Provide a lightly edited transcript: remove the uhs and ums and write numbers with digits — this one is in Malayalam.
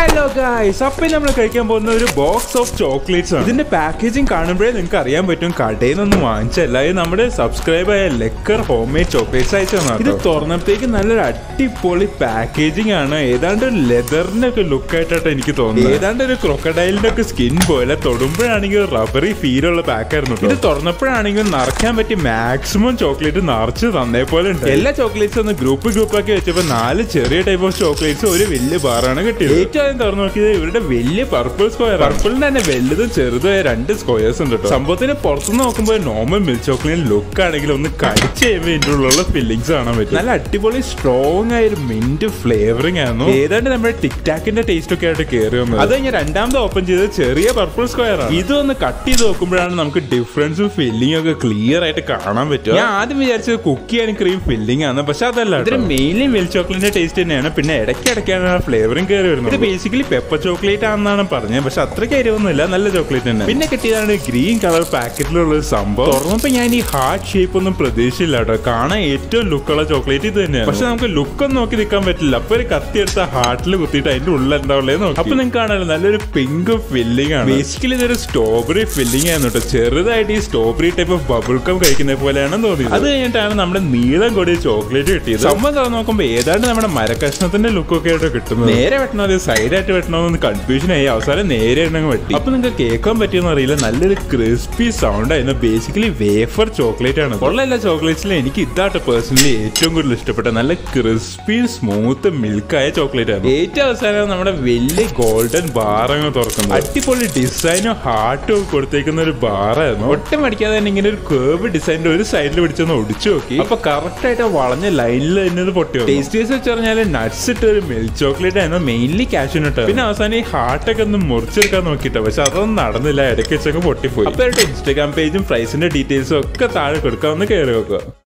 ഹലോ ഗൈസ്, അപ്പോൾ നമ്മൾ കഴിക്കാൻ പോകുന്ന ഒരു ബോക്സ് ഓഫ് ചോക്ലേറ്റ്സ് ആണ്. ഇതിന്റെ പാക്കേജിങ് കാണുമ്പോഴേ നിങ്ങൾക്ക് അറിയാൻ പറ്റും കടയിൽ നിന്ന് വാങ്ങിച്ചല്ല, ഇത് നമ്മുടെ സബ്സ്ക്രൈബ് ആയ ലെക്കർ ഹോംമേഡ് ചോക്ലേറ്റ്സ് ആയിട്ടാണ്. ഇത് തുറന്നപ്പോഴേക്ക് നല്ലൊരു അടിപൊളി പാക്കേജിങ് ആണ്. ഏതാണ്ട് ഒരു ലെതറിന്റെ ഒക്കെ ലുക്ക് ആയിട്ടാണ് എനിക്ക് തോന്നുന്നത്. ഏതാണ്ട് ഒരു ക്രൊക്കഡൈലിന്റെ ഒക്കെ സ്കിൻ പോലെ, തൊടുമ്പോഴാണെങ്കിൽ റബ്ബറി ഫീലുള്ള പാക്കായിരുന്നു. ഇത് തുറന്നപ്പോഴാണെങ്കിൽ നിറയ്ക്കാൻ പറ്റി മാക്സിമം ചോക്ലേറ്റ് നിറച്ച് തന്നേ പോലെ ഉണ്ട്. എല്ലാ ചോക്ലേറ്റ്സും ഒന്ന് ഗ്രൂപ്പാക്കി വെച്ചപ്പോൾ 4 ചെറിയ ടൈപ്പ് ഓഫ് ചോക്ലേറ്റ്സ് ഒരു വലിയ ബാറാണ് കിട്ടിയത്. ഏറ്റവും തുറന്നു നോക്കിയത് ഇവരുടെ വലിയ പർപ്പിൾ സ്ക്വയർ. പർപ്പിളിന് തന്നെ വലുതും ചെറുതായ 2 സ്ക്വയേഴ്സ് ഉണ്ട്. സംഭവത്തിന് പുറത്തുനിന്ന് നോക്കുമ്പോൾ നോർമൽ മിൽക്ക് ചോക്ലേറ്റ് ലുക്ക് ആണെങ്കിലും ഒന്ന് കഴിച്ച് കഴിയുമ്പോൾ ഇതിൻ്റെ ഉള്ളിലുള്ള ഫില്ലിങ്സ് കാണാൻ പറ്റും. നല്ല അടിപൊളി സ്ട്രോങ് ആയൊരു മിന്റ് ഫ്ലേവറിംഗ് ആയിരുന്നു. ഏതാണ്ട് നമ്മുടെ ടിക്ടാക്കിന്റെ ടേസ്റ്റ് ഒക്കെ ആയിട്ട് കയറി വന്നത്. അത് കഴിഞ്ഞാൽ രണ്ടാമത് ഓപ്പൺ ചെയ്തത് ചെറിയ പർപ്പിൾ സ്ക്വയർ ആണ്. ഇതൊന്ന് കട്ട് ചെയ്ത് നോക്കുമ്പോഴാണ് നമുക്ക് ഡിഫറൻസും ഫില്ലിംഗ് ഒക്കെ ക്ലിയർ ആയിട്ട് കാണാൻ പറ്റും. ഞാൻ ആദ്യം വിചാരിച്ചത് കുക്കി ആൻഡ് ക്രീം ഫില്ലിംഗ് ആണ്, പക്ഷെ അതല്ല, ഇതിന് മെയിൻലി മിൽക്ക് ചോക്ലേറ്റിന്റെ ടേസ്റ്റ് തന്നെയാണ്. പിന്നെ ഇടയ്ക്കിടയ്ക്കാണ് ആ ഫ്ലേവറിംഗ് കയറി വരുന്നത്. ബേസിക്കലി പെപ്പർ ചോക്ലേറ്റ് ആണെന്നാണ് പറഞ്ഞത്, പക്ഷെ അത്രയ്ക്ക് അരിവൊന്നുമില്ല, നല്ല ചോക്ലേറ്റ് തന്നെ. പിന്നെ കിട്ടിയതാണ് ഗ്രീൻ കളർ പാക്കറ്റിലുള്ള ഒരു സംഭവം. തുറന്നപ്പോൾ ഞാൻ ഈ ഹാർട്ട് ഷേപ്പ് ഒന്നും പ്രതീക്ഷയില്ല കേട്ടോ. കാണാൻ ഏറ്റവും ലുക്കുള്ള ചോക്ലേറ്റ് ഇത് തന്നെയാണ്, പക്ഷെ നമുക്ക് ലുക്കൊന്നും നോക്കി നിൽക്കാൻ പറ്റില്ല. അപ്പൊ ഒരു കത്തി എടുത്ത ഹാർട്ടിൽ കുത്തിയിട്ട് അതിന്റെ ഉള്ളിൽ എന്താ ഉള്ളത് നോക്കി. അപ്പൊ നിങ്ങൾക്ക് കാണാൻ നല്ലൊരു പിങ്ക് ഫില്ലിംഗ് ആണ്. ബേസിക്കലി ഇതൊരു സ്ട്രോബെറി ഫില്ലിംഗ് ആയിരുന്നു കേട്ടോ. ചെറുതായിട്ട് ഈ സ്ട്രോബെറി ടൈപ്പ് ഓഫ് ബബിൾക്കം കഴിക്കുന്ന പോലെയാണ് തോന്നിയത്. അത് കഴിഞ്ഞിട്ടാണ് നമ്മുടെ നീളം കൂടിയ ചോക്ലേറ്റ് കിട്ടിയത്. സംഭവം തുറന്ന് നോക്കുമ്പോൾ ഏതാണ്ട് നമ്മുടെ മരക്കഷ്ണത്തിന്റെ ലുക്കൊക്കെ ആയിട്ട് കിട്ടുന്നത്. നേരെ വെട്ടണത് സൈഡായിട്ട് വെട്ടണമെന്ന് കൺഫ്യൂഷൻ ആയി, അവസാനം നേരെ എണ്ണങ്ങ് വെട്ടി. അപ്പൊ നിങ്ങൾക്ക് കേൾക്കാൻ പറ്റിയെന്ന് അറിയില്ല, നല്ലൊരു ക്രിസ്പി സൗണ്ട് ആയിരുന്നു. ബേസിക്കലി വേഫർ ചോക്ലേറ്റ് ആണ്. ഉള്ള എല്ലാ ചോക്ലേറ്റ്സിലും എനിക്ക് ഇതായിട്ട് പേഴ്സണലി ഏറ്റവും കൂടുതൽ ഇഷ്ടപ്പെട്ട നല്ല ക്രിസ്പി സ്മൂത്ത് മിൽക്കായ ചോക്ലേറ്റ് ആണ്. ഏറ്റവും അവസാനം നമ്മുടെ വലിയ ഗോൾഡൻ ബാർ അങ്ങ് തുറക്കുന്നത്. അടിപൊളി ഡിസൈനും ഹാർട്ടും ഒക്കെ കൊടുത്തേക്കുന്ന ഒരു ബാറായിരുന്നു. ഒട്ടും അടിക്കാതെ തന്നെ ഇങ്ങനെ ഒരു കേർവ് ഡിസൈനിന്റെ ഒരു സൈഡിൽ പിടിച്ചൊന്ന് ഒടിച്ചു നോക്കി. അപ്പൊ കറക്റ്റ് ആയിട്ട് വളഞ്ഞ ലൈനിൽ തന്നെ ഇത് പൊട്ടി. ടേസ്റ്റീസ് വെച്ച് പറഞ്ഞാൽ നട്ട്സ് ഇട്ട ഒരു മിൽക്ക് ചോക്ലേറ്റ് ആയിരുന്നു, മെയിൻലി ക്യാഷ് നട്ട്. പിന്നെ അവസാനം ഈ ഹാർട്ടൊക്കെ ഒന്ന് മുറിച്ചെടുക്കാൻ നോക്കിയിട്ടോ, പക്ഷെ അതൊന്നും നടന്നില്ല, ഇടയ്ക്ക് വെച്ചൊക്കെ പൊട്ടിപ്പോയി. അപ്പോൾ ഇൻസ്റ്റാഗ്രാം പേജും പ്രൈസിന്റെ ഡീറ്റെയിൽസും ഒക്കെ താഴെ കൊടുക്കാമെന്ന് കയറി നോക്കുക.